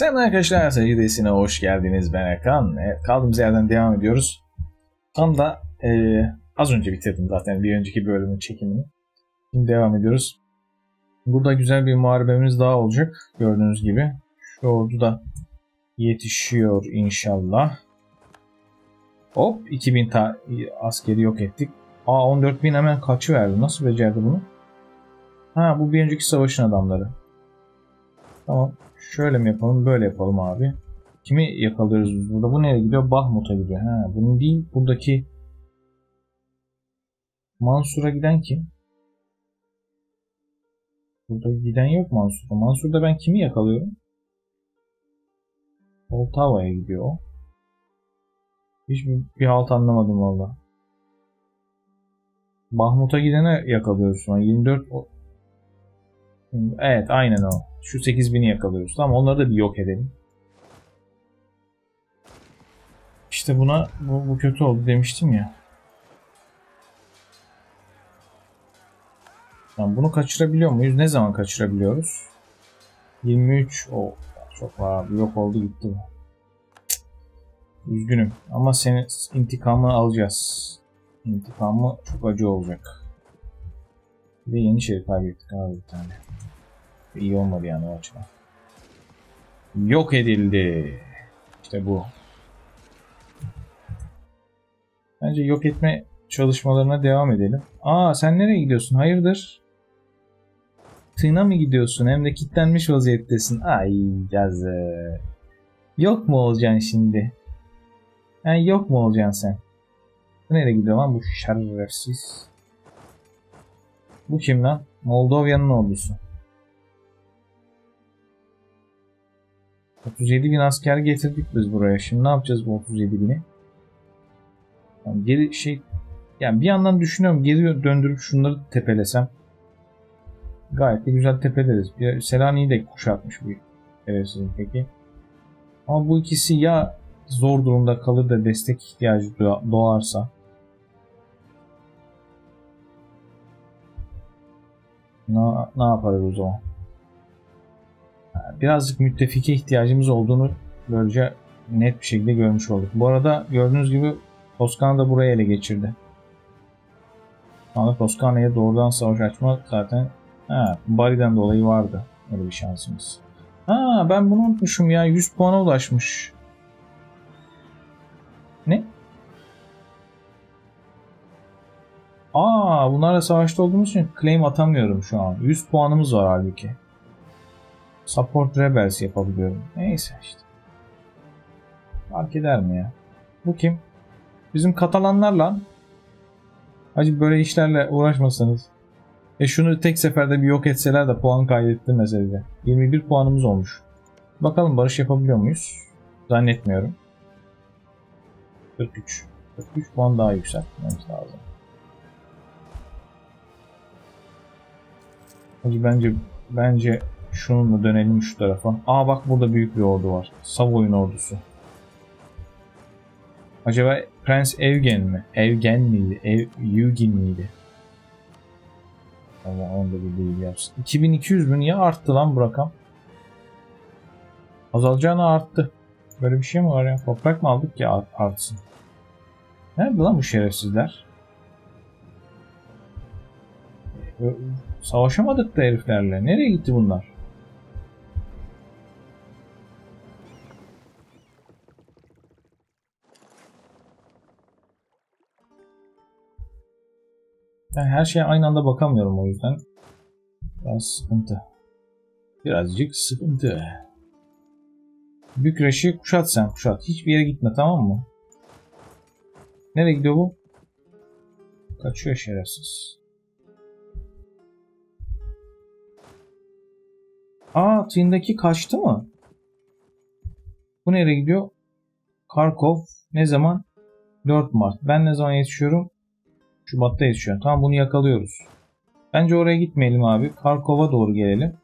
Selam arkadaşlar, sevgili desine hoş geldiniz. Ben Erkan. Kaldığımız yerden devam ediyoruz. Tam da az önce bitirdim zaten bir önceki bölümün çekimini. Şimdi devam ediyoruz. Burada güzel bir muharebemiz daha olacak. Gördüğünüz gibi. Şu ordu da yetişiyor inşallah. Hop 2000 askeri yok ettik. Aa 14.000 hemen kaçıverdi. Nasıl becerdi bunu? Ha bu bir önceki savaşın adamları. Tamam. Şöyle mi yapalım? Böyle yapalım abi. Kimi yakalıyoruz biz burada? Bu nereye gidiyor? Bahmut'a gidiyor. Ha, bunun değil. Buradaki Mansur'a giden kim? Burada giden yok Mansur'da. Mansur'da ben kimi yakalıyorum? Poltava'ya gidiyor o. Hiçbir halt anlamadım valla. Bahmut'a gidene yakalıyoruz sonra. 24... Evet aynen o. Şu 8.000'i yakalıyoruz. Tamam onları da bir yok edelim. İşte buna bu kötü oldu demiştim ya. Yani bunu kaçırabiliyor muyuz? Ne zaman kaçırabiliyoruz? 23. O çok abi yok oldu gitti. Üzgünüm ama senin intikamını alacağız. İntikamı çok acı olacak. Bir de Yenişerife kaybettik abi bir tane. İyi olmadı yani o açıdan. Yok edildi. İşte bu. Bence yok etme çalışmalarına devam edelim. Aa sen nereye gidiyorsun? Hayırdır? Tığına mı gidiyorsun? Hem de kilitlenmiş vaziyettesin. Ay yazık. Yok mu olacaksın şimdi? Yani yok mu olacaksın sen? Nereye gidiyor lan bu şerefsiz? Bu kim lan? Moldavya'nın ordusu. 37.000 asker getirdik biz buraya. Şimdi ne yapacağız bu 37.000'i? Yani geri yani bir yandan düşünüyorum geri döndürüp şunları tepelesem gayet de güzel tepeleriz. Selanik'i de kuşatmış bir evsizin peki. Ama bu ikisi ya zor durumda kalır da destek ihtiyacı doğarsa. Ne yaparız o zaman? Birazcık müttefike ihtiyacımız olduğunu böylece net bir şekilde görmüş olduk. Bu arada gördüğünüz gibi Toskana da burayı ele geçirdi. Şu anda Toskana'ya doğrudan savaş açmak zaten Bari'den dolayı vardı. Öyle bir şansımız. Ha ben bunu unutmuşum ya. 100 puana ulaşmış. Ne? Aa bunlarla savaşta olduğumuz için claim atamıyorum şu an. 100 puanımız var halbuki. Support Rebels yapabiliyorum. Neyse işte. Fark eder mi ya? Bu kim? Bizim Katalanlar lan. Hacı böyle işlerle uğraşmasanız. Şunu tek seferde bir yok etseler de puan kaydetti meselede. 21 puanımız olmuş. Bakalım barış yapabiliyor muyuz? Zannetmiyorum. 43. 43 puan daha yükseltmemiz lazım. Hacı bence şununla dönelim şu tarafa. Aa bak burada büyük bir ordu var. Savoy'un ordusu. Acaba Prens Evgen mi? Evgen miydi? Evgen miydi? Allah onu da bir bilgi yapsın. 2200 bin ya arttı lan bu rakam. Azalacağına arttı. Böyle bir şey mi var ya? Toprak mı aldık ki artsın? Nerede lan bu şerefsizler? Savaşamadık da heriflerle. Nereye gitti bunlar? Ben her şeye aynı anda bakamıyorum o yüzden. Biraz sıkıntı. Birazcık sıkıntı. Bükreş'i kuşat sen kuşat. Hiçbir yere gitme tamam mı? Nereye gidiyor bu? Kaçıyor şerefsiz. Aa tığındaki kaçtı mı? Bu nereye gidiyor? Kharkov ne zaman? 4 Mart. Ben ne zaman yetişiyorum? Şubat'ta yetişiyorum. Tamam bunu yakalıyoruz. Bence oraya gitmeyelim abi. Kharkov'a doğru gelelim.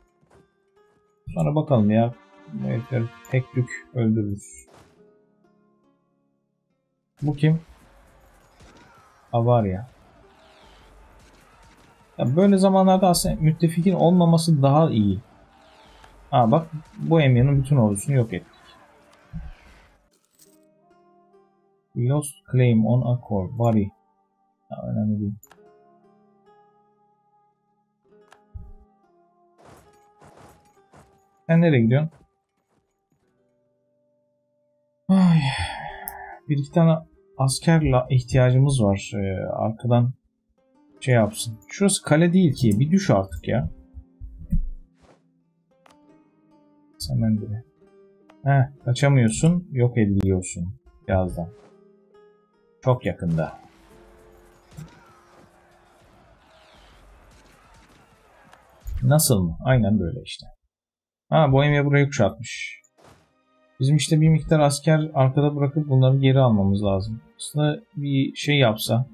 Sonra bakalım ya. Tek tük öldürürüz. Bu kim? Avarya. Ya böyle zamanlarda aslında müttefikin olmaması daha iyi. Aa bak, Bohemia'nın bütün ordusunu yok ettik. Lost claim on Akkor, Bari. Aa, önemli değil. Sen nereye gidiyorsun? Ay, bir iki tane askerla ihtiyacımız var. Arkadan şey yapsın. Şurası kale değil ki. Bir düş artık ya. Hemen bile. Heh, kaçamıyorsun. Yok ediliyorsun. Birazdan. Çok yakında. Nasıl mı? Aynen böyle işte. Ha, Bohemia burayı kuşatmış. Bizim işte bir miktar asker arkada bırakıp bunları geri almamız lazım. Aslında bir şey yapsa.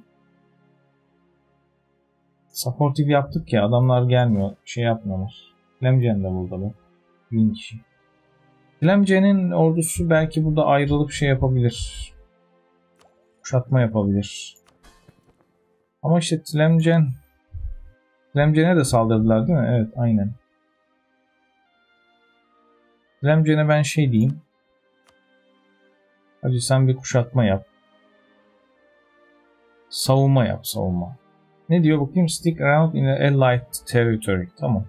Supportive yaptık ya, adamlar gelmiyor. Şey yapmıyorlar. Tlemcen de burada bu. 1000 kişi. Tlemcen'in ordusu belki burada ayrılıp şey yapabilir. Kuşatma yapabilir. Ama işte Tlemcen. Tlemcen'e de saldırdılar değil mi? Evet aynen. Tlemcen'e ben şey diyeyim. Hadi sen bir kuşatma yap. Savunma yap, savunma. Ne diyor bakayım? Stick around in allied territory. Tamam.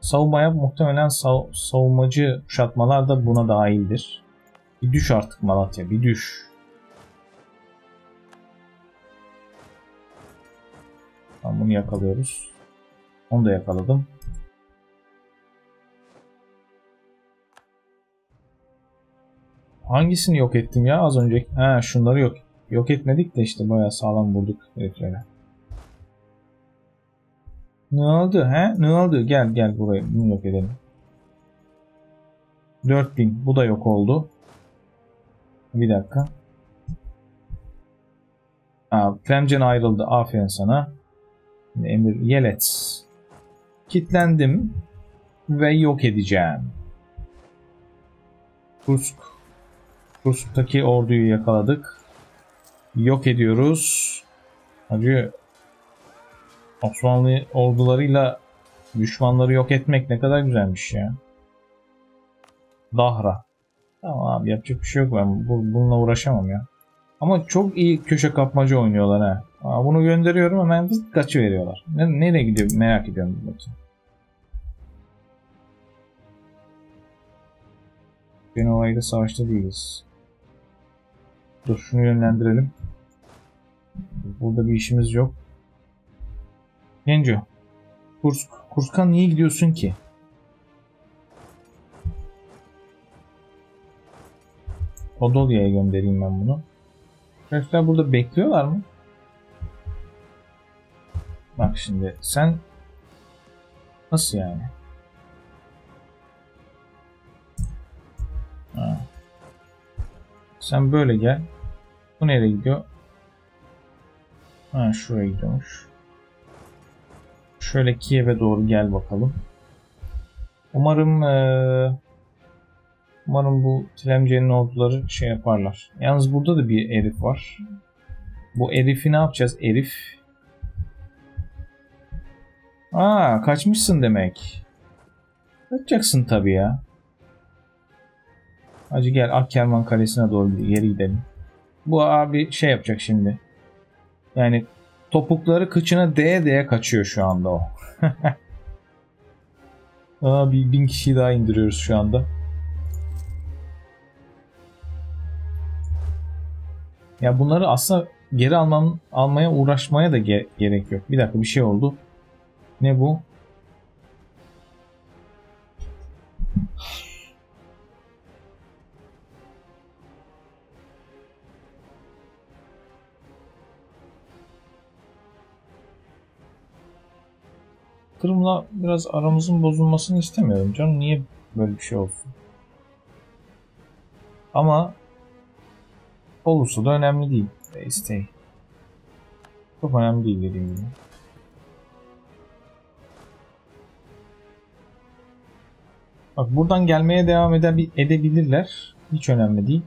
Savunma yap. Muhtemelen savunmacı kuşatmalar da buna dahildir. Bir düş artık Malatya. Bir düş. Tamam, bunu yakalıyoruz. Onu da yakaladım. Hangisini yok ettim ya az önce? Ha, şunları yok etmedik de işte bayağı sağlam vurduk heriflere. Ne oldu he? Ne oldu? Gel buraya. Bunu yok edelim. 4000. Bu da yok oldu. Bir dakika. Aa, Tlemcen ayrıldı. Aferin sana. Şimdi Emir Yelet. Kitlendim. Ve yok edeceğim. Kursk'taki orduyu yakaladık. Yok ediyoruz. Hacı Osmanlı ordularıyla düşmanları yok etmek ne kadar güzelmiş ya. Dahra. Tamam abi, yapacak bir şey yok, ben bununla uğraşamam ya. Ama çok iyi köşe kapmaca oynuyorlar ha. Aa, bunu gönderiyorum hemen biz kaçıveriyorlar. Nereye gidiyor merak ediyorum bakayım. Genova'yı da savaşta değiliz. Dur şunu yönlendirelim. Burada bir işimiz yok. Genco. Kursk'a niye gidiyorsun ki? Podolya'ya göndereyim ben bunu. Çerkezler burada bekliyorlar mı? Bak şimdi sen... Nasıl yani? Ha. Sen böyle gel. Bu nereye gidiyor? Ha, şuraya gidiyormuş. Şöyle Kiev'e doğru gel bakalım. Umarım bu Tlemcen'in orduları şey yaparlar. Yalnız burada da bir Erif var. Bu Erif'i ne yapacağız? Erif. Aa, kaçmışsın demek. Kaçacaksın tabii ya. Hacı gel Akkerman Kalesi'ne doğru geri gidelim. Bu abi şey yapacak şimdi. Yani topukları kıçına değe değe kaçıyor şu anda o. Abi 1000 kişiyi daha indiriyoruz şu anda. Ya bunları aslında geri almaya uğraşmaya da gerek yok. Bir dakika bir şey oldu. Ne bu? Kırım'la biraz aramızın bozulmasını istemiyorum canım. Niye böyle bir şey olsun? Ama olursa da önemli değil. İstey. Çok önemli değil dediğim gibi. Bak buradan gelmeye devam edebilirler. Hiç önemli değil.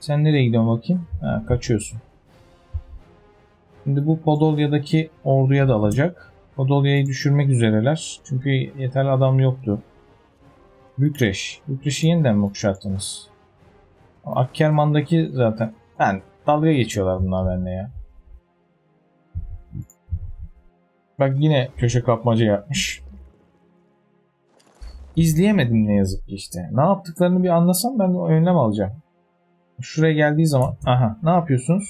Sen nereye gidiyorsun bakayım? Ha, kaçıyorsun. Şimdi bu Podolya'daki orduya da alacak. Podolya'yı düşürmek üzereler. Çünkü yeterli adam yoktu. Bükreş. Bükreş'i yeniden mi kuşattınız? Akkerman'daki zaten... Yani dalga geçiyorlar bunlar benimle ya. Bak yine köşe kapmaca yapmış. İzleyemedim ne yazık ki işte. Ne yaptıklarını bir anlasam ben de önlem alacağım. Şuraya geldiği zaman... Aha, ne yapıyorsunuz?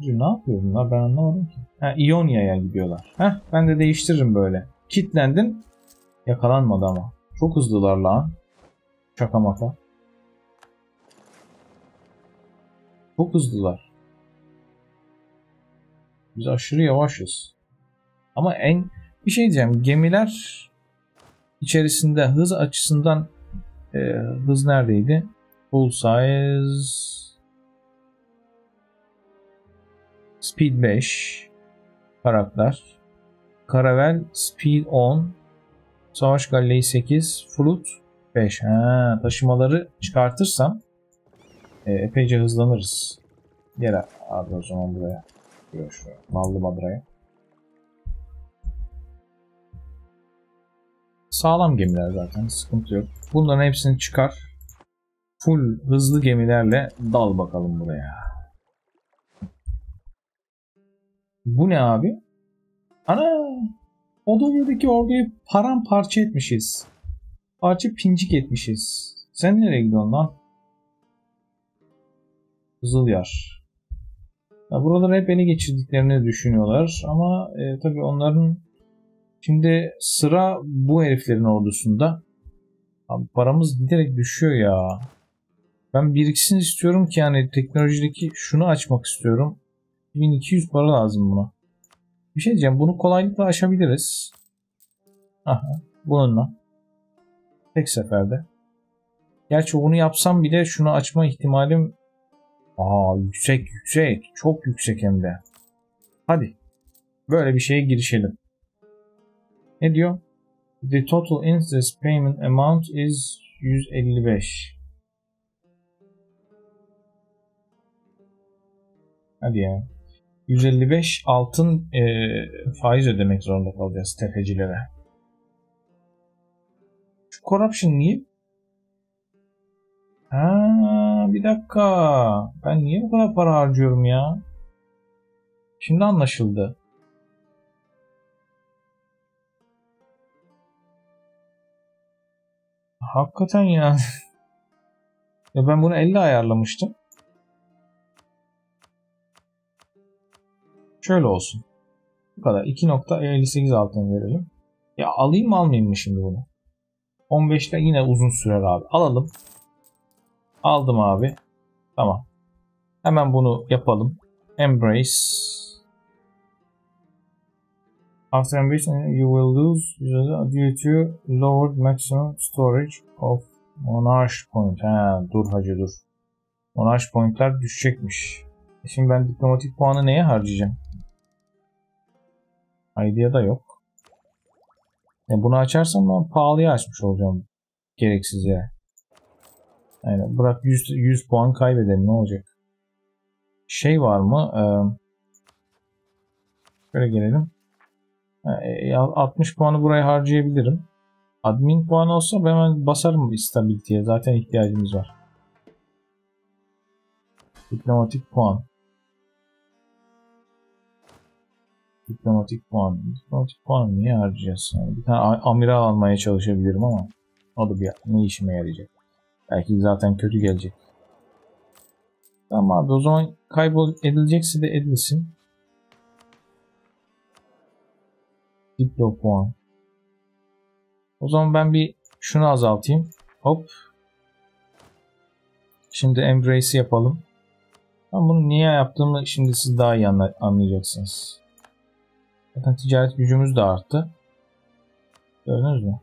Ne yapıyor bunlar? Ben anlamadım ki. Ha, İonya'ya gidiyorlar. Heh, ben de değiştiririm böyle. Kitlendim. Yakalanmadı ama. Çok hızlılar lan. Şaka maka. Çok hızlılar. Biz aşırı yavaşız. Ama en... Bir şey diyeceğim. Gemiler içerisinde hız açısından hız neredeydi? Full size... Speed 5 karakter. Karavel Speed 10. Savaş Galley 8. Fruit 5. Ha, taşımaları çıkartırsam epeyce hızlanırız. Gel abi o zaman buraya. Şuraya. Mallı Badra'ya. Sağlam gemiler zaten. Sıkıntı yok. Bunların hepsini çıkar. Full hızlı gemilerle dal bakalım buraya. Bu ne abi? Ana! Podolya'daki orduyu paramparça etmişiz. Parça pincik etmişiz. Sen nereye gidiyorsun lan? Kızılyar. Ya buraları hep ele geçirdiklerini düşünüyorlar. Ama tabii onların... Şimdi sıra bu heriflerin ordusunda. Abi paramız giderek düşüyor ya. Ben biriksin istiyorum ki yani teknolojideki şunu açmak istiyorum. 1200 para lazım buna. Bir şey diyeceğim. Bunu kolaylıkla aşabiliriz. Aha. Bununla. Tek seferde. Gerçi onu yapsam bile şunu açma ihtimalim yüksek yüksek. Çok yüksek hem de. Hadi. Böyle bir şeye girişelim. Ne diyor? The total interest payment amount is 155. Hadi ya. 155 altın faiz ödemek zorunda kalacağız tefecilere. Şu corruption niye? Ha, bir dakika. Ben niye bu kadar para harcıyorum ya? Şimdi anlaşıldı. Hakikaten ya. Ya ben bunu 50 ayarlamıştım. Şöyle olsun. Bu kadar. 2.58 altın verelim. Ya alayım mı almayayım mı şimdi bunu? 15'te yine uzun sürer abi. Alalım. Aldım abi. Tamam. Hemen bunu yapalım. Embrace. After embracing you will lose due to lowered maximum storage of monarch point. Ha, dur hacı dur. Monarch pointler düşecekmiş. Şimdi ben diplomatik puanı neye harcayacağım? Idea da yok. Yani bunu açarsam ben pahalıya açmış olacağım. Gereksiz yere. Yani bırak 100 puan kaybedelim ne olacak? Şey var mı? Şöyle gelelim. 60 puanı buraya harcayabilirim. Admin puanı olsa ben hemen basarım istabiliteye. Zaten ihtiyacımız var. Diplomatik puan. Diplomatik puan. Diplomatik puan niye harcayacağız? Yani bir tane amiral almaya çalışabilirim ama o da bir ne işime yarayacak? Belki zaten kötü gelecek. Tamam abi o zaman kaybol edilecekse de edilsin. Diplo puan. O zaman ben bir şunu azaltayım. Hop. Şimdi embrace'i yapalım. Ben bunu niye yaptığımı şimdi siz daha iyi anlayacaksınız. Zaten ticaret gücümüz de arttı. Gördünüz mü?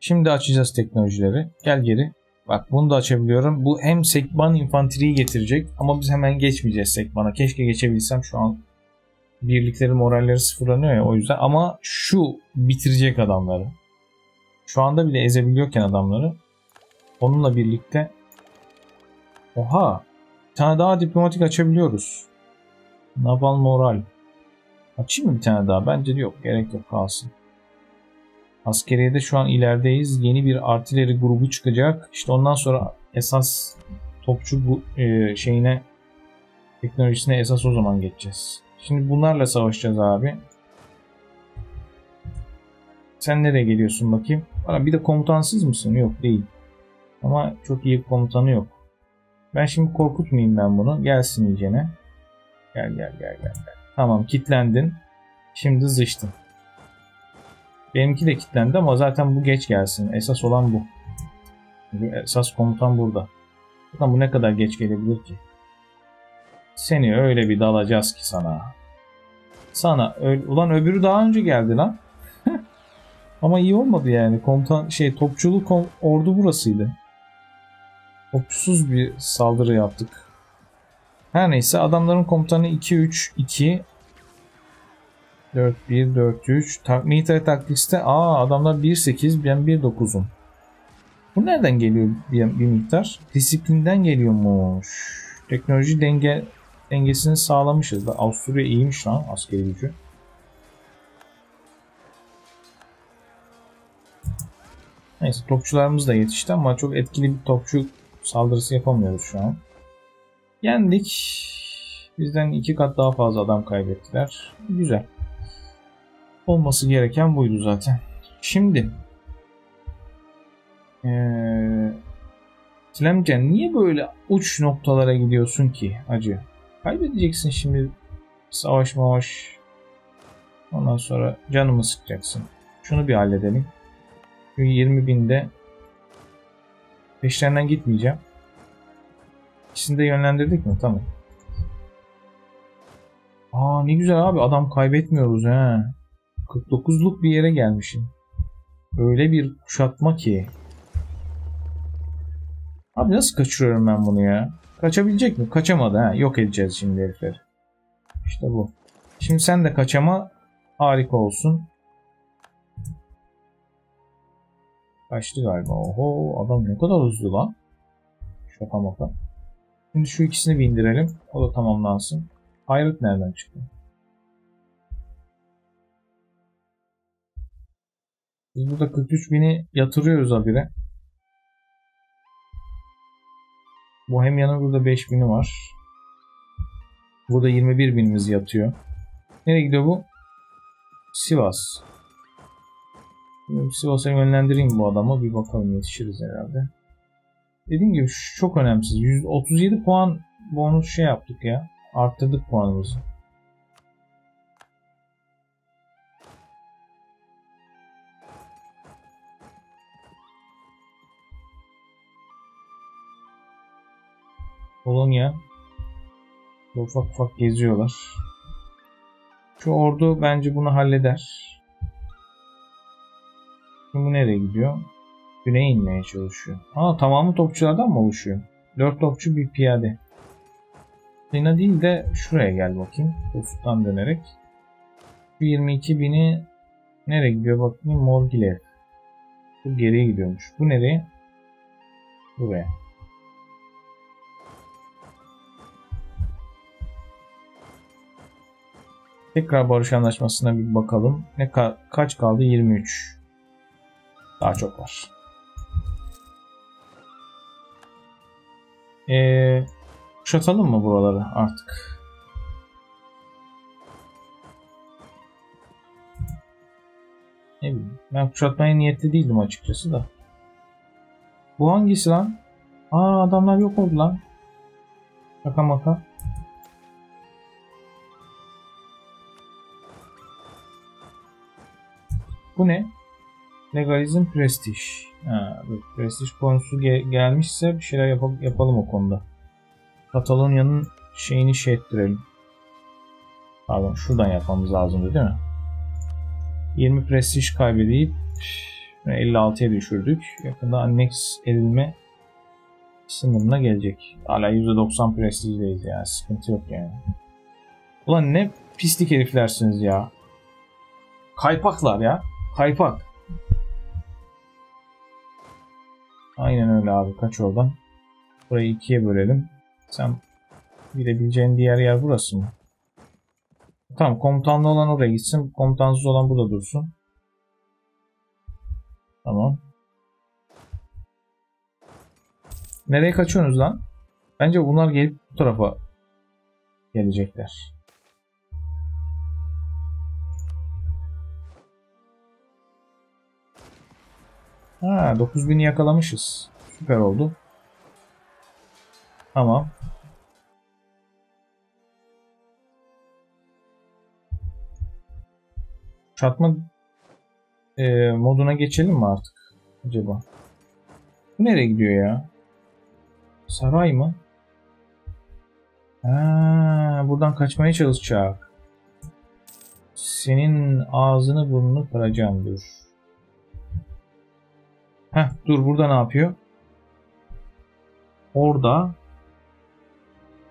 Şimdi açacağız teknolojileri. Gel geri. Bak bunu da açabiliyorum. Bu hem Sekban infanteriyi getirecek ama biz hemen geçmeyeceğiz Sekban'a. Keşke geçebilsem şu an. Birlikleri moralleri sıfırlanıyor ya o yüzden. Ama şu bitirecek adamları. Şu anda bile ezebiliyorken adamları. Onunla birlikte. Oha. Bir tane daha diplomatik açabiliyoruz. Naval moral. Açayım mı bir tane daha? Bence de yok. Gerek yok kalsın. Askeriye'de şu an ilerideyiz. Yeni bir artileri grubu çıkacak. İşte ondan sonra esas topçu bu şeyine, teknolojisine esas o zaman geçeceğiz. Şimdi bunlarla savaşacağız abi. Sen nereye geliyorsun bakayım? Bir de komutansız mısın? Yok değil. Ama çok iyi komutanı yok. Ben şimdi korkutmayayım ben bunu. Gelsin iyicene. Gel. Tamam, kilitlendin. Şimdi zıçtın. Benimki de kilitlendi ama zaten bu geç gelsin. Esas olan bu. Esas komutan burada. Zaten bu ne kadar geç gelebilir ki? Seni öyle bir dalacağız ki sana. Ulan öbürü daha önce geldi lan. Ama iyi olmadı yani. Komutan topçulu ordu burasıydı. Topçusuz bir saldırı yaptık. Her neyse, adamların komutanı 2-3-2 4-1-4-3 Military Tactics'te adamlar 1-8, ben 1-9'um. Bu nereden geliyor bir miktar? Disiplinden geliyormuş. Teknoloji dengesini sağlamışız da. Avusturya iyiymiş lan askeri gücü. Neyse, topçularımız da yetişti ama çok etkili bir topçu saldırısı yapamıyoruz şu an. Yendik. Bizden 2 kat daha fazla adam kaybettiler. Güzel. Olması gereken buydu zaten. Şimdi Tlemcen, niye böyle uç noktalara gidiyorsun ki acı? Kaybedeceksin şimdi savaş. Ondan sonra canımı sıkacaksın. Şunu bir halledelim. 20.000'de peşlerinden gitmeyeceğim. İkisini de yönlendirdik mi? Tamam. Ne güzel abi, adam kaybetmiyoruz he. 49'luk bir yere gelmişim. Öyle bir kuşatma ki. Abi nasıl kaçırıyorum ben bunu ya? Kaçabilecek mi? Kaçamadı ha. Yok edeceğiz şimdi herifleri. İşte bu. Şimdi sen de kaçama. Harika olsun. Kaçtı galiba. Oho, adam ne kadar hızlı lan. Şaka maka. Şimdi şu ikisini bir indirelim. O da tamamlansın. Hayret nereden çıktı? Biz burada 43.000'i yatırıyoruz habire. Bohemia'nın burada 5.000'i var. Burada 21.000'imiz yatıyor. Nereye gidiyor bu? Sivas. Sivas'a yönlendireyim bu adamı. Bir bakalım, yetişiriz herhalde. Dediğim gibi çok önemsiz. 137 puan bonus yaptık ya. Arttırdık puanımızı. Polonya. Ufak geziyorlar. Şu ordu bence bunu halleder. Bu nereye gidiyor? Güneye inmeye çalışıyor. Tamamı topçulardan mı oluşuyor? 4 topçu bir piyade. Yine değil de şuraya gel bakayım. Ufuktan dönerek. Şu 22.000'i nereye gidiyor bakayım? Morgile. Bu geriye gidiyormuş. Bu nereye? Buraya. Tekrar barış anlaşmasına bir bakalım. Kaç kaldı? 23. Daha çok var. Kuşatalım mı buraları artık? Ne bileyim. Ben kuşatmaya niyetli değildim açıkçası da. Bu hangisi lan? Adamlar yok oldu lan. Şaka maka. Bu ne? Legalizm, prestij. Prestij konusu gelmişse bir şeyler yapalım o konuda. Katalonya'nın şeyini ettirelim. Pardon, şuradan yapmamız lazımdı değil mi? 20 prestij kaybedip 56'ya düşürdük. Yakında annex edilme sınırına gelecek. Hala %90 prestijdeyiz ya. Sıkıntı yok yani. Ulan ne pislik heriflersiniz ya. Kaypaklar ya. Kaypak. Aynen öyle abi. Kaç oradan? Burayı 2'ye bölelim. Sen gidebileceğin diğer yer burası mı? Tamam, komutanlı olan oraya gitsin. Komutansız olan burada dursun. Tamam. Nereye kaçıyorsunuz lan? Bence bunlar gelip bu tarafa gelecekler. Ha, 9000'i yakalamışız. Süper oldu. Tamam. Kuşatma moduna geçelim mi artık acaba? Bu nereye gidiyor ya? Saray mı? Ha, buradan kaçmaya çalışacak. Senin ağzını burnunu kıracağım dur. Heh, dur burada ne yapıyor? Orada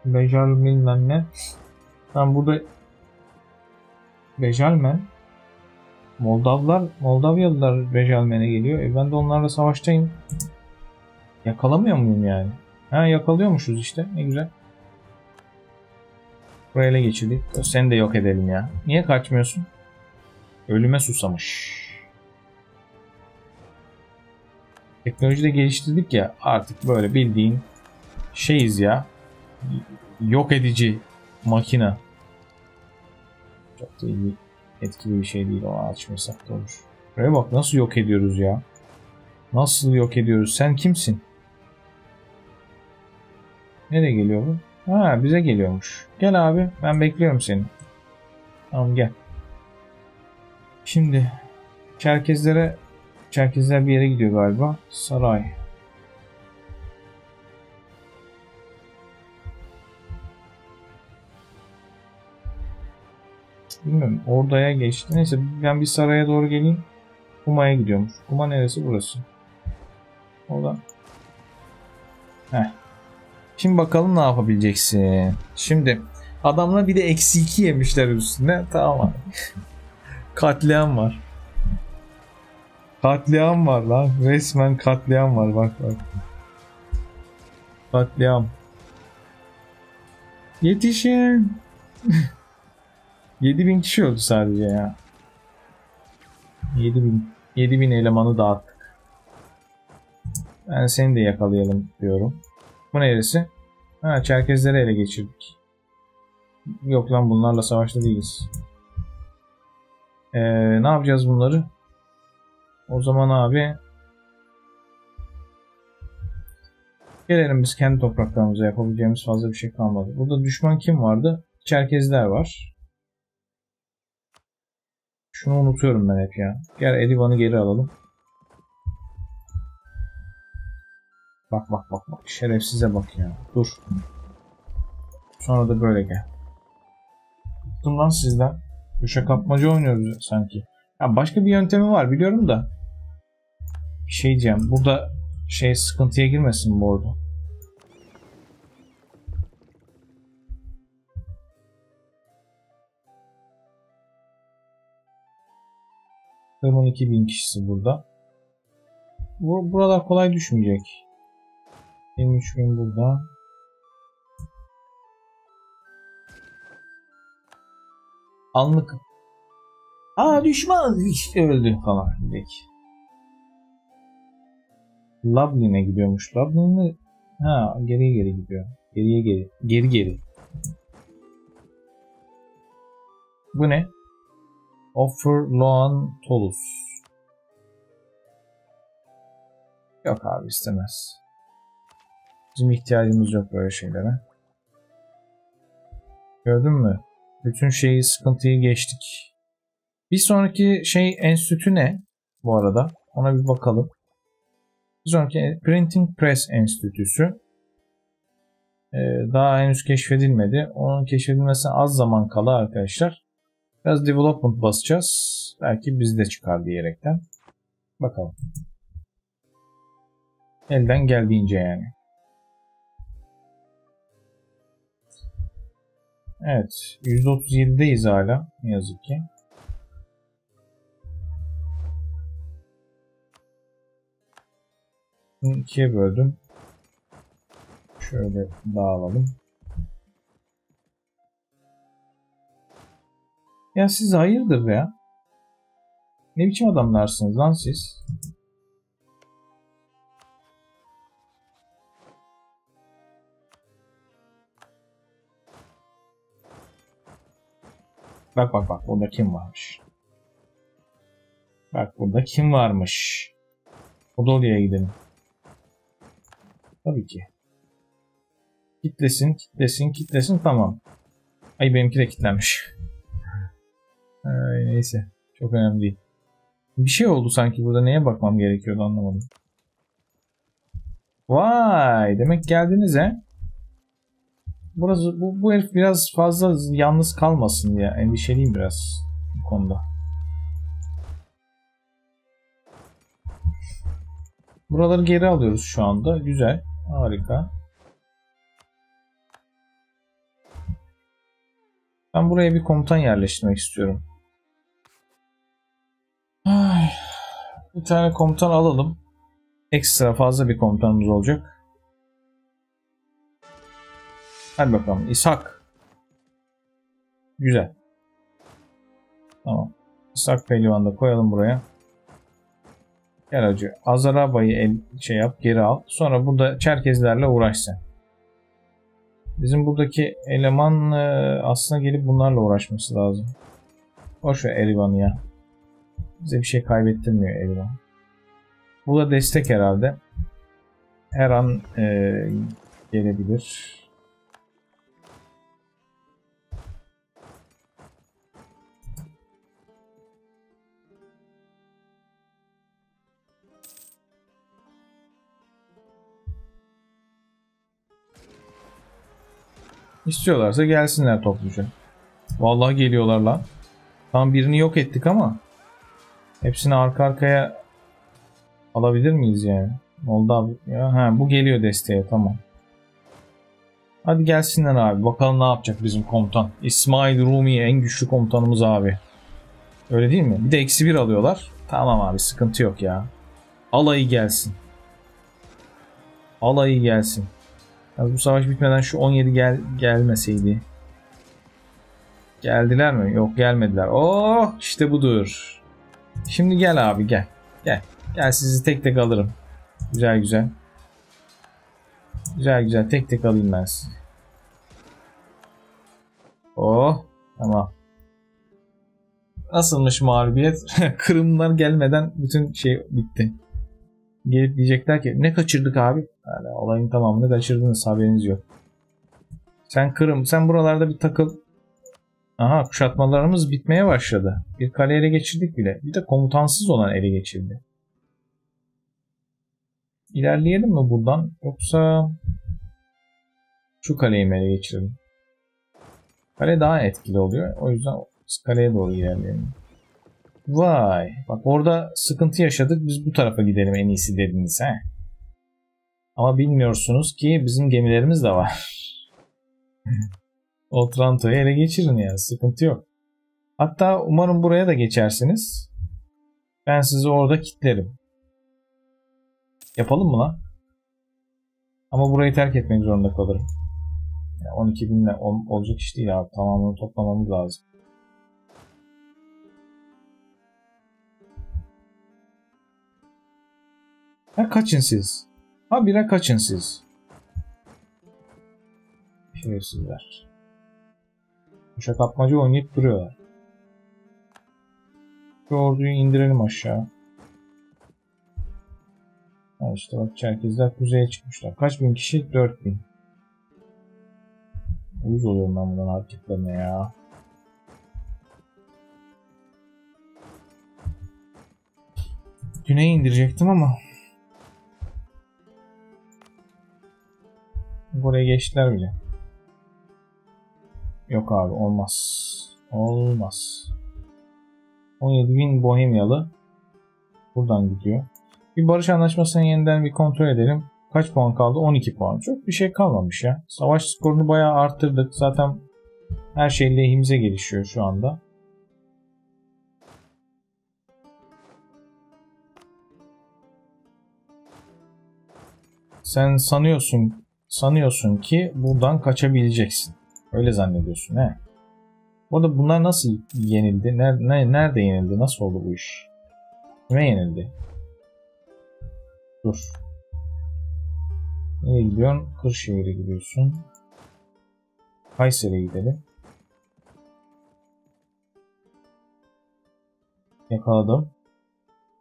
Bejalmen ne? Tam burada Bejalmen. Moldavyalılar Bejalmen'e geliyor. Ben de onlarla savaştayım. Yakalamıyor muyum yani? Ha, yakalıyormuşuz işte. Ne güzel. Buraya ele geçirdik. Seni de yok edelim ya. Niye kaçmıyorsun? Ölüme susamış. Teknoloji de geliştirdik ya. Artık böyle bildiğin şeyiz ya. Yok edici makina. Çok da iyi. Etkili bir şey değil. Onu açmasak da olur. Buraya bak nasıl yok ediyoruz ya. Nasıl yok ediyoruz? Sen kimsin? Nereye geliyor bu? Ha, bize geliyormuş. Gel abi. Ben bekliyorum seni. Tamam gel. Şimdi Çerkezler bir yere gidiyor galiba. Saray. Bilmiyorum. Ordaya geçti. Neyse ben bir saraya doğru geleyim. Kuma'ya gidiyormuş. Kuma neresi? Burası. Orada. Heh. Şimdi bakalım ne yapabileceksin. Şimdi adamla bir de -2 yemişler üstüne. Tamam. Katliam var. Katliam var lan. Resmen katliam var. Bak bak. Katliam. Yetişin. 7000 kişi oldu sadece ya. 7000 elemanı dağıttık. Ben seni de yakalayalım diyorum. Bu neresi? Ha, Çerkezleri ele geçirdik. Yok lan bunlarla savaşta değiliz. Ne yapacağız bunları? O zaman abi gelelim biz kendi topraklarımıza, yapabileceğimiz fazla bir şey kalmadı. Burada düşman kim vardı? Çerkezler var. Şunu unutuyorum ben hep ya. Gel Edivan'ı geri alalım. Bak bak bak bak. Şerefsize bak ya. Dur. Sonra da böyle gel. Bıktım lan sizden. Köşe kapmaca oynuyoruz sanki. Ya başka bir yöntemi var biliyorum da. Bir şey diyeceğim. Burada şey sıkıntıya girmesin bu ordu. Kırım'ın 2000 kişisi burada. Buralar kolay düşmeyecek. 23.000 burada. Anlık. Aa düşman işte öldü falan. Lablin'e gidiyormuş. Lablin'e ha geriye gidiyor. Geri. Bu ne? Offer Loan Tolus. Yok abi istemez. Bizim ihtiyacımız yok böyle şeylere. Gördün mü? Bütün şeyi, sıkıntıyı geçtik. Bir sonraki şey enstitü ne? Bu arada ona bir bakalım. Bir sonraki Printing Press Enstitüsü. Daha henüz keşfedilmedi. Onun keşfedilmesine az zaman kala arkadaşlar. Biraz development basacağız. Belki bizde çıkar diyerekten. Bakalım. Elden geldiğince yani. Evet. %37'deyiz hala. Ne yazık ki. Bunu ikiye böldüm. Şöyle dağılalım. Ya siz hayırdır ya? Ne biçim adamlarsınız lan siz? Bak bak bak, burada kim varmış? Bak burada kim varmış? Podolya'ya gidelim. Tabii ki. Kitlesin, kitlesin, kitlesin, tamam. Ay benimki de kitlenmiş. Ay, neyse, çok önemli değil. Bir şey oldu sanki burada, neye bakmam gerekiyordu anlamadım. Vay, demek geldiniz he. Burası, bu herif biraz fazla yalnız kalmasın diye endişeliyim biraz bu konuda. Buraları geri alıyoruz şu anda. Güzel, harika. Ben buraya bir komutan yerleştirmek istiyorum. Ay, bir tane komutan alalım. Ekstra fazla bir komutanımız olacak. Hadi bakalım. İshak. Güzel. Tamam. İshak pehlivanı da koyalım buraya. Gel acı. Azarabayı şey yap, geri al. Sonra burada Çerkezlerle uğraşsın. Bizim buradaki eleman aslında gelip bunlarla uğraşması lazım. Boş ver Erivan'ı ya. Bize bir şey kaybettirmiyor Erivan. Bu da destek herhalde. Her an gelebilir. İstiyorlarsa gelsinler topluca. Vallahi geliyorlar lan. Tam birini yok ettik ama hepsini arka arkaya alabilir miyiz yani? Moldavya. Ha, bu geliyor desteğe, tamam. Hadi gelsinler abi. Bakalım ne yapacak bizim komutan. İsmail Rumi en güçlü komutanımız abi. Öyle değil mi? Bir de eksi bir alıyorlar. Tamam abi, sıkıntı yok ya. Alayı gelsin. Alayı gelsin. Yani bu savaş bitmeden şu 17 gelmeseydi. Geldiler mi? Yok, gelmediler. Oh, işte budur. Şimdi gel abi, gel. Gel. Gel, sizi tek tek alırım. Güzel güzel. Güzel güzel tek tek alayım ben sizi. Oh, tamam. Nasılmış mağlubiyet? Kırımlar gelmeden bütün şey bitti. Gelip diyecekler ki ne kaçırdık abi? Yani olayın tamamını kaçırdınız, haberiniz yok. Sen Kırım, sen buralarda bir takıl. Aha, kuşatmalarımız bitmeye başladı. Bir kale ele geçirdik bile. Bir de komutansız olan ele geçirdi. İlerleyelim mi buradan? Yoksa şu kaleyi mi ele geçirelim? Kale daha etkili oluyor. O yüzden kaleye doğru ilerleyelim. Vay. Bak orada sıkıntı yaşadık. Biz bu tarafa gidelim en iyisi dediniz he. Ama bilmiyorsunuz ki bizim gemilerimiz de var. Otranto'yu ele geçirin ya. Sıkıntı yok. Hatta umarım buraya da geçersiniz. Ben sizi orada kilitlerim. Yapalım mı lan? Ama burayı terk etmek zorunda kalırım. Yani 12 binle olacak iş değil abi. Tamamını toplamamız lazım. Ha, kaçın siz. Ha, bire kaçın siz. Şerefsizler. Uşak atmaca oynayıp duruyorlar. Şu orduyu indirelim aşağı. Ha işte bak, Çerkezler kuzeye çıkmışlar. Kaç bin kişi? 4000. Uyuz oluyorum ben bundan hareketlerine ya. Güneye indirecektim ama. Buraya geçtiler bile. Yok abi, olmaz. Olmaz. 17.000 Bohemyalı buradan gidiyor. Bir barış anlaşmasını yeniden bir kontrol edelim. Kaç puan kaldı? 12 puan. Çok bir şey kalmamış ya. Savaş skorunu bayağı arttırdık. Zaten her şey lehimize gelişiyor şu anda. Sen sanıyorsun ki buradan kaçabileceksin. Öyle zannediyorsun he. Bu arada bunlar nasıl yenildi? Nerede yenildi? Nasıl oldu bu iş? Kime yenildi? Dur. Nereye gidiyorsun? Kırşehir'e gidiyorsun. Kayseri'ye gidelim. Yakaladım.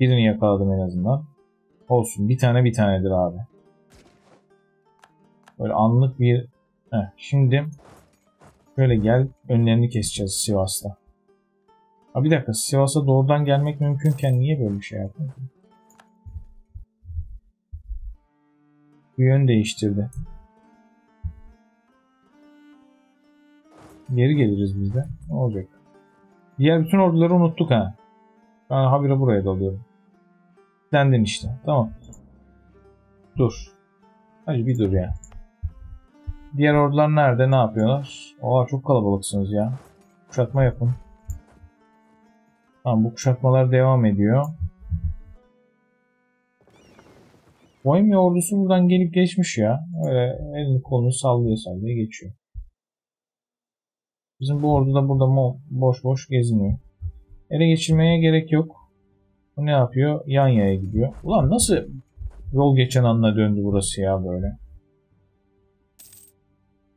Birini yakaladım en azından. Olsun. Bir tanedir abi. Böyle anlık bir... Heh, şimdi şöyle gel. Önlerini keseceğiz Sivas'ta. Ha bir dakika. Sivas'a doğrudan gelmek mümkünken niye böyle bir şey yaptın? Bir yön değiştirdi. Geri geliriz biz de. Ne olacak? Diğer bütün orduları unuttuk ha. Ben habire buraya dalıyorum. Senden işte. Tamam. Dur. Hadi bir dur ya. Diğer ordular nerede? Ne yapıyorlar? Oha çok kalabalıksınız ya. Kuşatma yapın. Tamam bu kuşatmalar devam ediyor. Bohemia ordusu buradan gelip geçmiş ya. Öyle elini kolunu sallaya geçiyor. Bizim bu ordu da burada boş boş geziniyor. Ele geçirmeye gerek yok. Bu ne yapıyor? Yan yaya gidiyor. Ulan nasıl yol geçen anına döndü burası ya böyle.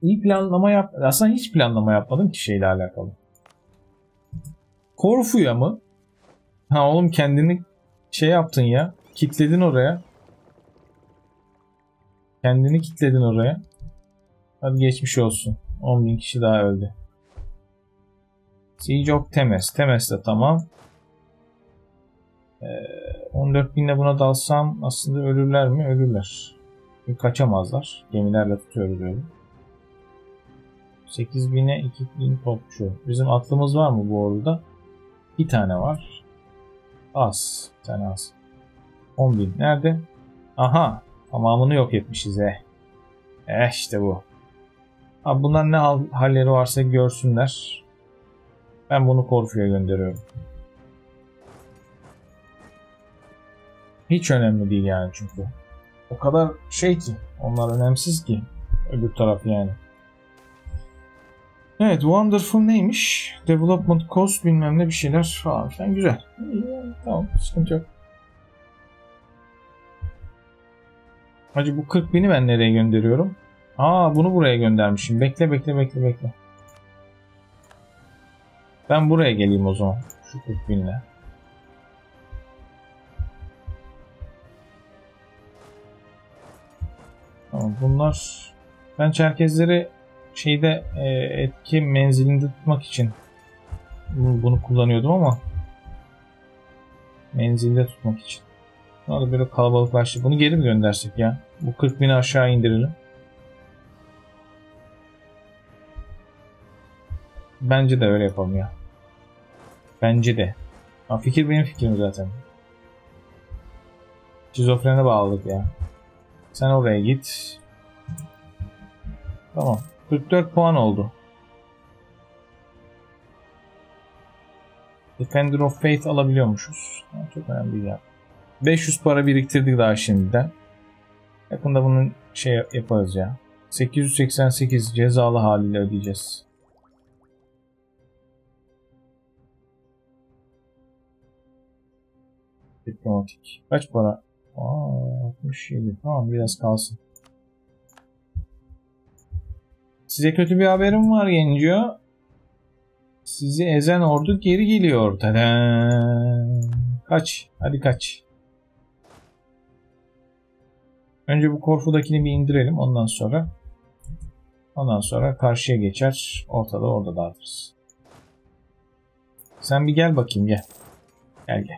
İyi planlama yap. Aslında hiç planlama yapmadım ki şeyle alakalı. Korfu'ya mı? Ha oğlum kendini şey yaptın ya. Kitledin oraya. Kendini kitledin oraya. Hadi geçmiş olsun. 10.000 kişi daha öldü. Siege of Temes. Temes de tamam. 14.000'le buna dalsam aslında ölürler mi? Ölürler. Çünkü kaçamazlar. Gemilerle tutuyoruz öyle. 8.000'e 2.000 topçu. Bizim aklımız var mı bu orada? Bir tane var. Az. Bir tane az. 10.000. Nerede? Aha. Tamamını yok etmişiz. İşte bu. Abi bunlar ne halleri varsa görsünler. Ben bunu Korfu'ya gönderiyorum. Hiç önemli değil yani çünkü. O kadar şey ki. Onlar önemsiz ki. Öbür taraf yani. Evet. Wonderful neymiş? Development cost bilmem ne bir şeyler falan. Yani güzel. Tamam. Sıkıntı yok. Hacı bu 40.000'i ben nereye gönderiyorum? Aa bunu buraya göndermişim. Bekle. Ben buraya geleyim o zaman. Şu 40.000'le. Tamam bunlar... Ben Çerkezleri şeyde etki menzilinde tutmak için bunu kullanıyordum ama menzilde tutmak için. Bunlar da böyle kalabalıklaştı. Bunu geri mi göndersek ya? Bu 40.000'i aşağı indirelim. Bence de öyle yapalım ya. Bence de. Ha, fikir benim fikrim zaten. Şizofrene bağladık ya. Sen oraya git. Tamam. 44 puan oldu. Defender of Faith alabiliyormuşuz. Ha, çok önemli değil ya. 500 para biriktirdik daha şimdiden. Yakında bunun şey yaparız ya. 888 cezalı haliyle ödeyeceğiz. Diplomatik. Kaç para? Aa, 67. Tamam biraz kalsın. Size kötü bir haberim var Genco. Sizi ezen ordu geri geliyor. Tadam. Kaç. Hadi kaç. Önce bu Korfu'dakini bir indirelim. Ondan sonra karşıya geçer. Orada da alırız. Sen bir gel bakayım gel. Gel.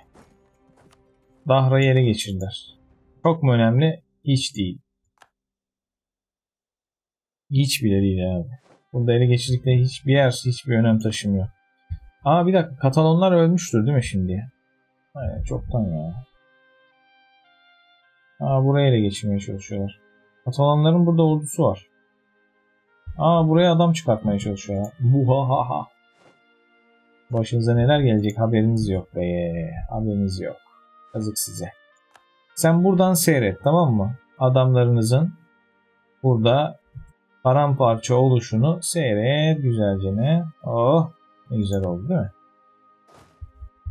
Dahra'yı ele geçirdiler. Çok mu önemli? Hiç değil. Hiç bile değil abi. Burada ele geçirdikleri hiçbir yer, hiçbir önem taşımıyor. Aa bir dakika. Katalonlar ölmüştür değil mi şimdi? Aynen çoktan ya. Aa buraya ele geçirmeye çalışıyorlar. Katalanların burada ordusu var. Aa buraya adam çıkartmaya çalışıyorlar. Buhahaha. Başınıza neler gelecek haberiniz yok be. Haberiniz yok. Yazık size. Sen buradan seyret tamam mı? Adamlarınızın burada paramparça oluşunu seyret güzelce ne? Oh ne güzel oldu değil mi?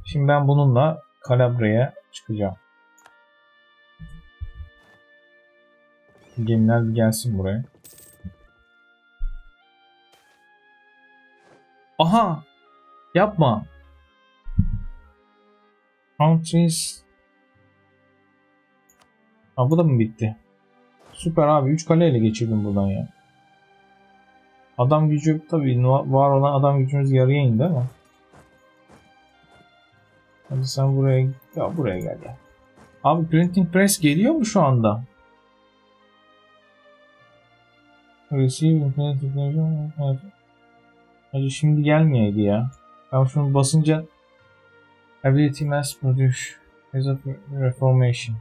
Şimdi ben bununla Kalabra'ya çıkacağım. Gemiler bir gelsin buraya. Aha! Yapma! Countries. Ha bu da mı bitti? Süper abi. 3 kaleyle geçirdim buradan ya. Adam gücü tabii var olan adam gücümüz yarıya indi ama. Hadi sen buraya git. Ya buraya gel ya. Abi printing press geliyor mu şu anda? Hadi şimdi gelmeyeydi ya. Ben şunu basınca ability mass produce reformation.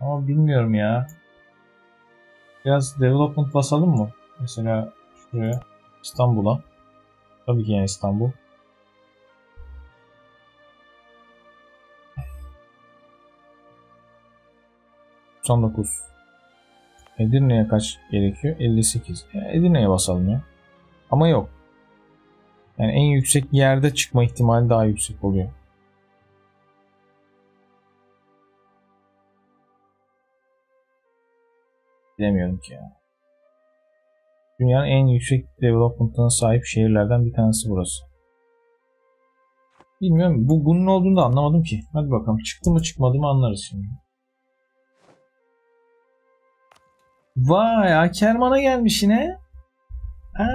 Ama bilmiyorum ya. Biraz development basalım mı? Mesela şuraya İstanbul'a. Tabii ki yani İstanbul. Edirne'ye kaç gerekiyor? 58. Edirne'ye basalım ya. Ama yok. Yani en yüksek yerde çıkma ihtimali daha yüksek oluyor. Bilemiyorum ki ya. Dünyanın en yüksek development'ına sahip şehirlerden bir tanesi burası. Bilmiyorum. Bunun olduğunu da anlamadım ki. Hadi bakalım. Çıktı mı çıkmadı mı anlarız şimdi. Vay Akkerman'a gelmiş yine. Aa,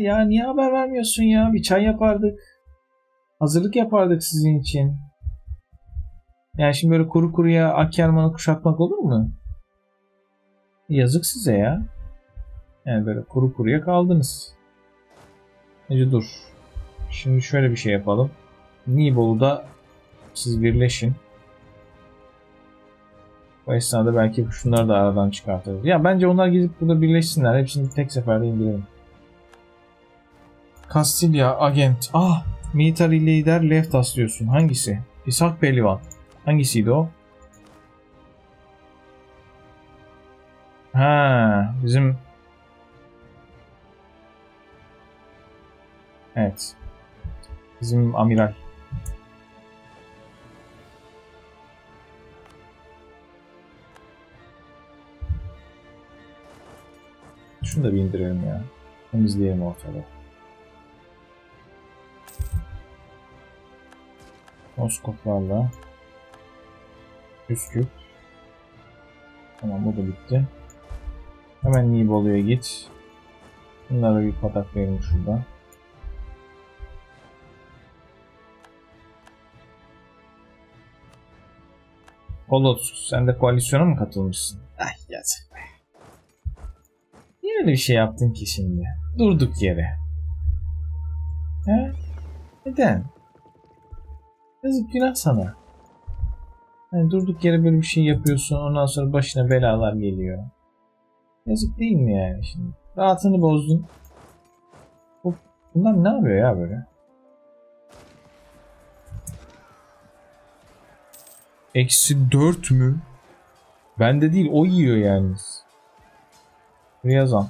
ya niye haber vermiyorsun ya? Bir çay yapardık. Hazırlık yapardık sizin için. Yani şimdi böyle kuru kuruya Akkerman'ı kuşatmak olur mu? Yazık size ya. Yani böyle kuru kuruya kaldınız. Neyse dur. Şimdi şöyle bir şey yapalım. Niğbolu'da siz birleşin. O esnada belki şunları da aradan çıkartırız. Ya bence onlar gidip burada birleşsinler. Hepsini tek seferde indirelim. Kastilya agent. Ah! Military leader left us diyorsun. Hangisi? İshak Pehlivan. Hangisiydi o? Ha, bizim... Evet. Bizim amiral. Şunu da bir indirelim ya. Temizleyelim ortada. Moskoplarla. Üsküp. Tamam bu da bitti. Hemen Niğbolu'ya git. Bunlara bir patak verelim şurada. Kolot, sen de koalisyona mı katılmışsın? Ay yazık be. Niye öyle bir şey yaptın ki şimdi? Durduk yere. He? Neden? Yazık günah sana. Yani durduk yere böyle bir şey yapıyorsun, ondan sonra başına belalar geliyor. Yazık değil mi yani şimdi? Rahatını bozdun. Bunlar ne yapıyor ya böyle? -4 mü? Bende değil, o yiyor yani. Riyazan.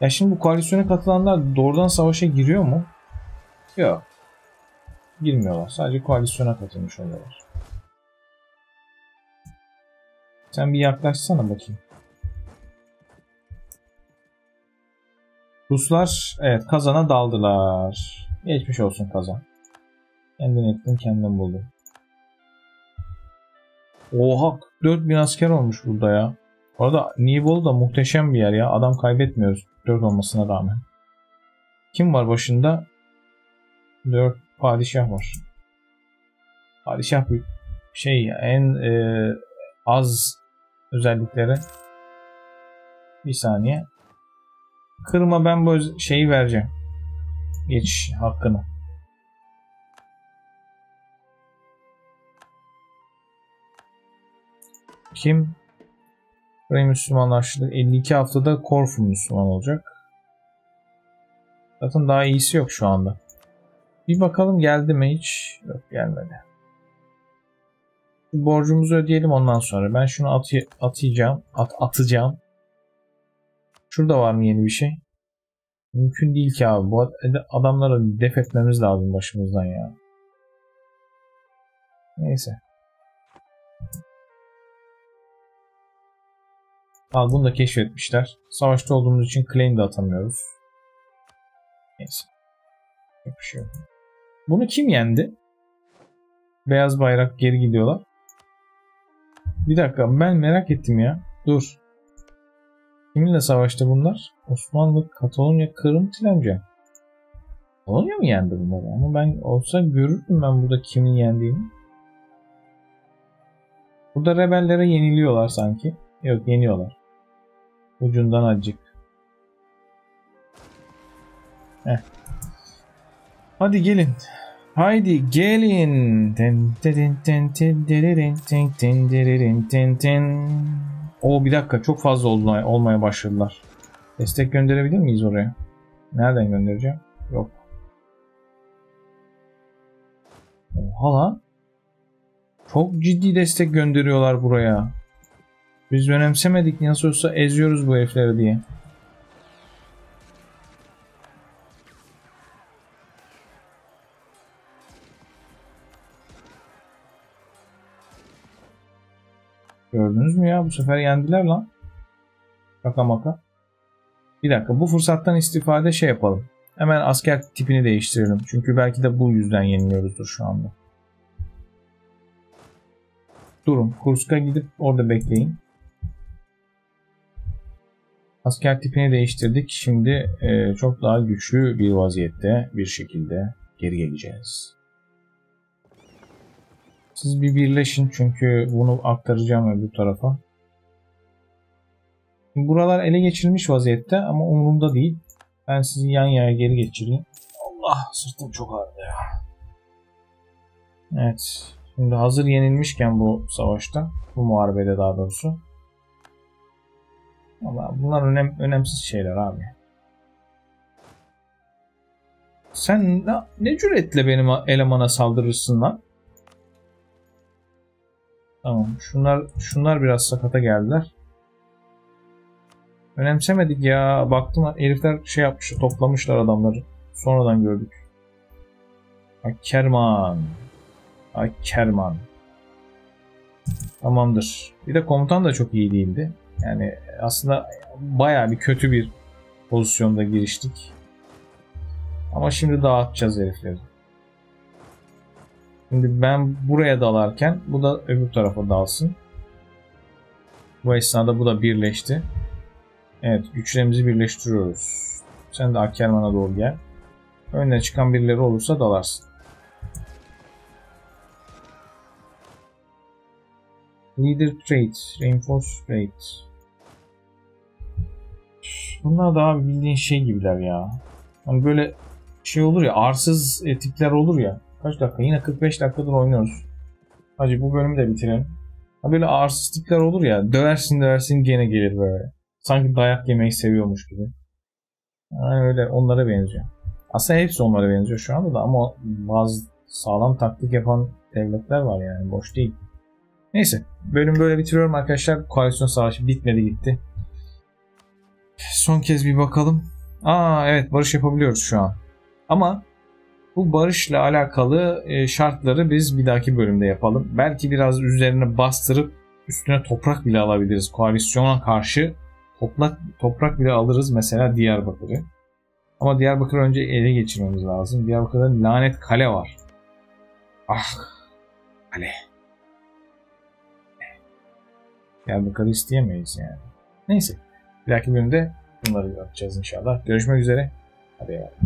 Ya şimdi bu koalisyona katılanlar doğrudan savaşa giriyor mu? Yok. Girmiyorlar. Sadece koalisyona katılmış oluyorlar. Sen bir yaklaşsana bakayım. Ruslar evet Kazan'a daldılar. Geçmiş olsun Kazan. Kendin ettin kendin buldun. Oha 4000 asker olmuş burada ya. Bu arada Niğbolu da muhteşem bir yer ya. Adam kaybetmiyoruz 4 olmasına rağmen. Kim var başında? 4 padişah var. Padişah bir şey ya, en az özellikleri. Bir saniye. Kırım'a ben bu şeyi vereceğim. Geçiş hakkını. Kim? Burayı Müslümanlaştırdık. 52 haftada Korfu Müslüman olacak. Zaten daha iyisi yok şu anda. Bir bakalım geldi mi hiç? Yok gelmedi. Borcumuzu ödeyelim ondan sonra. Ben şunu atacağım. Atacağım. Şurada var mı yeni bir şey? Mümkün değil ki abi. Bu adamlara def etmemiz lazım başımızdan ya. Neyse. Al bunu da keşfetmişler. Savaşta olduğumuz için claim de atamıyoruz. Neyse. Yapışıyor. Bunu kim yendi? Beyaz bayrak geri gidiyorlar. Bir dakika, ben merak ettim ya. Dur. Kiminle savaştı bunlar? Osmanlı, Katalonya, Kırım, Tlemcen. Katalonya mı yendi bunları? Ama ben olsa görürdüm ben burada kimin yendiğini. Burada rebellere yeniliyorlar sanki. Yok, yeniyorlar. Ucundan acık. Heh. Hadi gelin. Haydi gelin. O bir dakika, çok fazla olmaya başladılar. Destek gönderebilir miyiz oraya? Nereden göndereceğim? Yok. Oha lan. Çok ciddi destek gönderiyorlar buraya. Biz önemsemedik, nasıl olsa eziyoruz bu herifleri diye. Gördünüz mü ya? Bu sefer yendiler lan. Şaka maka. Bir dakika, bu fırsattan istifade şey yapalım. Hemen asker tipini değiştirelim. Çünkü belki de bu yüzden yeniliyoruzdur şu anda. Durun. Kursk'a gidip orada bekleyin. Asker tipini değiştirdik. Şimdi çok daha güçlü bir vaziyette bir şekilde geri geleceğiz. Siz bir birleşin çünkü bunu aktaracağım öbür tarafa. Buralar ele geçirilmiş vaziyette ama umurumda değil. Ben sizi yan yana geri geçireyim. Allah, sırtım çok ağrıdı ya. Evet. Şimdi hazır yenilmişken bu savaşta, bu muharebede daha doğrusu. Vallahi bunlar önemsiz şeyler abi. Sen ne cüretle benim elemana saldırırsın lan? Tamam, şunlar biraz sakata geldiler. Önemsemedik ya. Baktım herifler şey yapmışlar, toplamışlar adamları. Sonradan gördük. Akkerman. Akkerman. Tamamdır. Bir de komutan da çok iyi değildi. Yani aslında bayağı bir kötü bir pozisyonda giriştik. Ama şimdi dağıtacağız herifleri. Şimdi ben buraya dalarken bu da öbür tarafa dalsın. Bu esnada bu da birleşti. Evet, güçlerimizi birleştiriyoruz. Sen de Akkerman'a doğru gel. Önüne çıkan birileri olursa dalarsın. Leader trait, reinforce trait. Bunlar da abi bildiğin şey gibiler ya. Hani böyle şey olur ya, arsız tipler olur ya. Kaç dakika? Yine 45 dakikadır oynuyoruz. Hacı bu bölümü de bitirelim. Ha böyle arsız tipler olur ya. Döversin döversin gene gelir böyle. Sanki dayak yemeyi seviyormuş gibi. Yani öyle onlara benziyor. Aslında hepsi onlara benziyor şu anda da ama bazı sağlam taktik yapan devletler var yani. Boş değil. Neyse. Bölüm böyle bitiriyorum arkadaşlar. Koalisyon savaşı bitmedi gitti. Son kez bir bakalım. Aa evet, barış yapabiliyoruz şu an. Ama bu barışla alakalı şartları biz bir dahaki bölümde yapalım. Belki biraz üzerine bastırıp üstüne toprak bile alabiliriz. Koalisyona karşı toprak bile alırız. Mesela Diyarbakır'ı. Ama Diyarbakır önce ele geçirmemiz lazım. Diyarbakır'da lanet kale var. Ah kale. Diyarbakır'ı isteyemeyiz yani. Neyse. Bir dahaki bölümde bunları yapacağız inşallah. Görüşmek üzere. Hadi eyvallah.